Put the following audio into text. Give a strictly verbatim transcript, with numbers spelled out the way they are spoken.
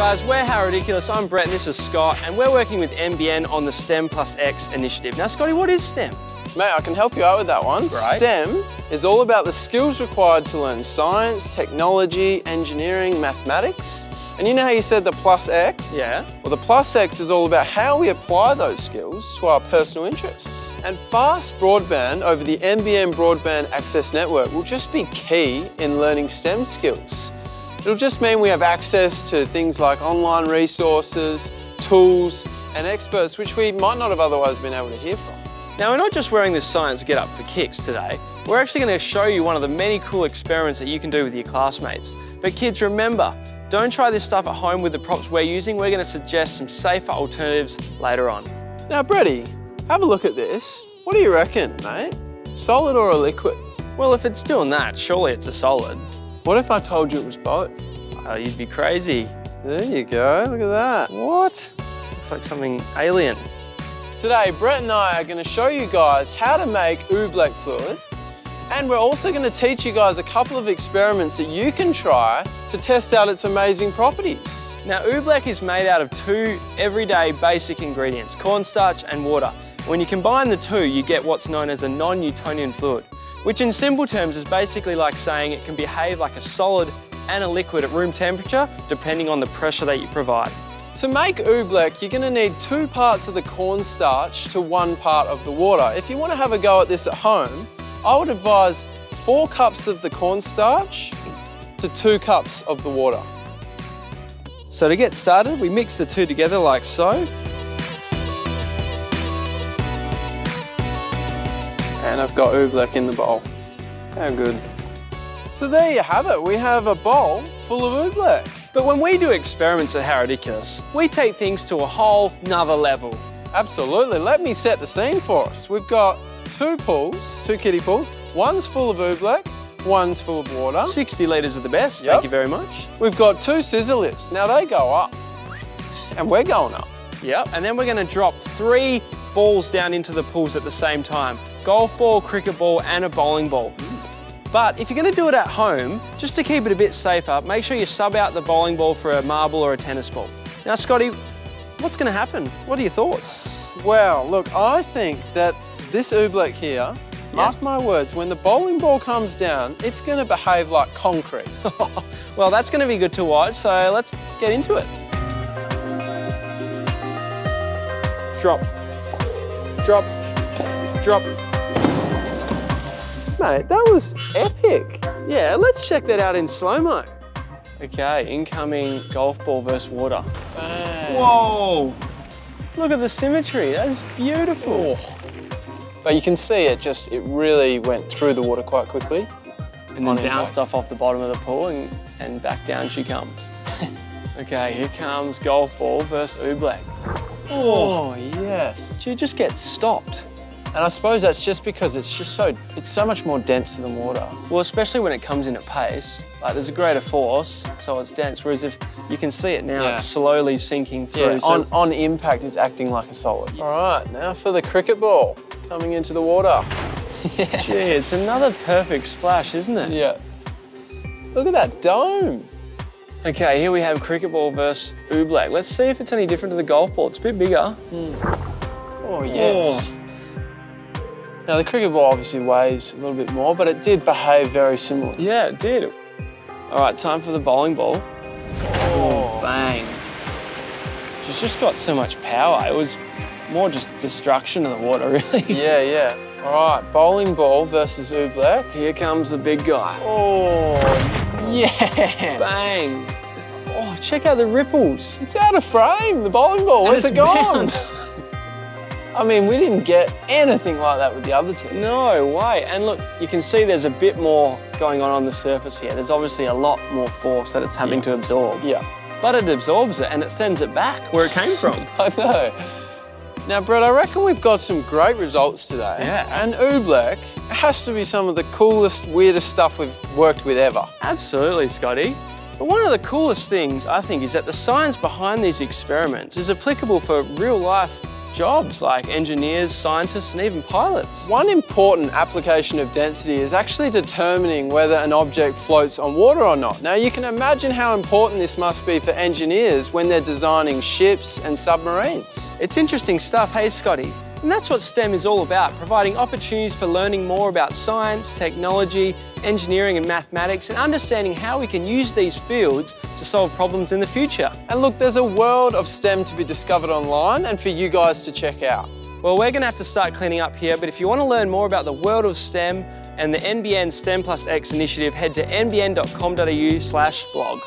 guys, we're How Ridiculous. I'm Brett and this is Scott, and we're working with N B N on the STEM Plus X initiative. Now, Scotty, what is STEM? Mate, I can help you out with that one. Right. STEM is all about the skills required to learn science, technology, engineering, mathematics. And you know how you said the plus X? Yeah. Well, the plus X is all about how we apply those skills to our personal interests. And fast broadband over the N B N Broadband Access Network will just be key in learning STEM skills. It'll just mean we have access to things like online resources, tools, and experts which we might not have otherwise been able to hear from. Now, we're not just wearing this science get up for kicks today. We're actually going to show you one of the many cool experiments that you can do with your classmates. But kids, remember, don't try this stuff at home with the props we're using. We're going to suggest some safer alternatives later on. Now, Bretty, have a look at this. What do you reckon, mate? Solid or a liquid? Well, if it's doing that, surely it's a solid. What if I told you it was both? Oh, you'd be crazy. There you go, look at that. What? Looks like something alien. Today, Brett and I are going to show you guys how to make oobleck fluid, and we're also going to teach you guys a couple of experiments that you can try to test out its amazing properties. Now, oobleck is made out of two everyday basic ingredients, cornstarch and water. When you combine the two, you get what's known as a non-Newtonian fluid, which in simple terms is basically like saying it can behave like a solid and a liquid at room temperature, depending on the pressure that you provide. To make oobleck, you're going to need two parts of the cornstarch to one part of the water. If you want to have a go at this at home, I would advise four cups of the cornstarch to two cups of the water. So to get started, we mix the two together like so. And I've got oobleck in the bowl. How good. So there you have it. We have a bowl full of oobleck. But when we do experiments at How Ridiculous, we take things to a whole nother level. Absolutely. Let me set the scene for us. We've got two pools, two kiddie pools. One's full of oobleck, one's full of water. sixty litres of the best, yep. Thank you very much. We've got two scissor lifts. Now they go up, and we're going up. Yep, and then we're going to drop three balls down into the pools at the same time. Golf ball, cricket ball, and a bowling ball. But if you're going to do it at home, just to keep it a bit safer, make sure you sub out the bowling ball for a marble or a tennis ball. Now, Scotty, what's going to happen? What are your thoughts? Well, look, I think that this oobleck here, yeah. Mark my words, when the bowling ball comes down, it's going to behave like concrete. Well, that's going to be good to watch, so let's get into it. Drop, drop, drop. Mate, that was epic. Yeah, let's check that out in slow-mo. Okay, incoming golf ball versus water. Bang. Whoa! Look at the symmetry, that is beautiful. Oh. But you can see it just, it really went through the water quite quickly. And then bounced off off the bottom of the pool and, and back down she comes. Okay, here comes golf ball versus oobleck. Oh, oh yes. She just gets stopped. And I suppose that's just because it's just so, it's so much more dense than water. Well, especially when it comes in at pace, like there's a greater force, so it's dense, whereas if you can see it now, yeah. It's slowly sinking through. Yeah, on, so on impact, it's acting like a solid. Yeah. All right, now for the cricket ball, coming into the water. Yeah. Gee, it's another perfect splash, isn't it? Yeah. Look at that dome. Okay, here we have cricket ball versus oobleck. Let's see if it's any different to the golf ball. It's a bit bigger. Mm. Oh, yes. Oh. Now, the cricket ball obviously weighs a little bit more, but it did behave very similarly. Yeah, it did. All right, time for the bowling ball. Oh, oh bang. She's just got so much power. It was more just destruction of the water, really. Yeah, yeah. All right, bowling ball versus oobleck. Here comes the big guy. Oh, yes. Bang. Oh, check out the ripples. It's out of frame, the bowling ball. Where's it gone? I mean, we didn't get anything like that with the other two. No way. And look, you can see there's a bit more going on on the surface here. There's obviously a lot more force that it's having yeah. to absorb. Yeah. But it absorbs it and it sends it back where it came from. I know. Now, Brett, I reckon we've got some great results today. Yeah. And oobleck has to be some of the coolest, weirdest stuff we've worked with ever. Absolutely, Scotty. But one of the coolest things, I think, is that the science behind these experiments is applicable for real life jobs like engineers, scientists, and even pilots. One important application of density is actually determining whether an object floats on water or not. Now, you can imagine how important this must be for engineers when they're designing ships and submarines. It's interesting stuff, hey, Scotty? And that's what STEM is all about, providing opportunities for learning more about science, technology, engineering and mathematics, and understanding how we can use these fields to solve problems in the future. And look, there's a world of STEM to be discovered online and for you guys to check out. Well, we're going to have to start cleaning up here, but if you want to learn more about the world of STEM and the N B N STEM Plus X initiative, head to n b n dot com dot a u slash blog.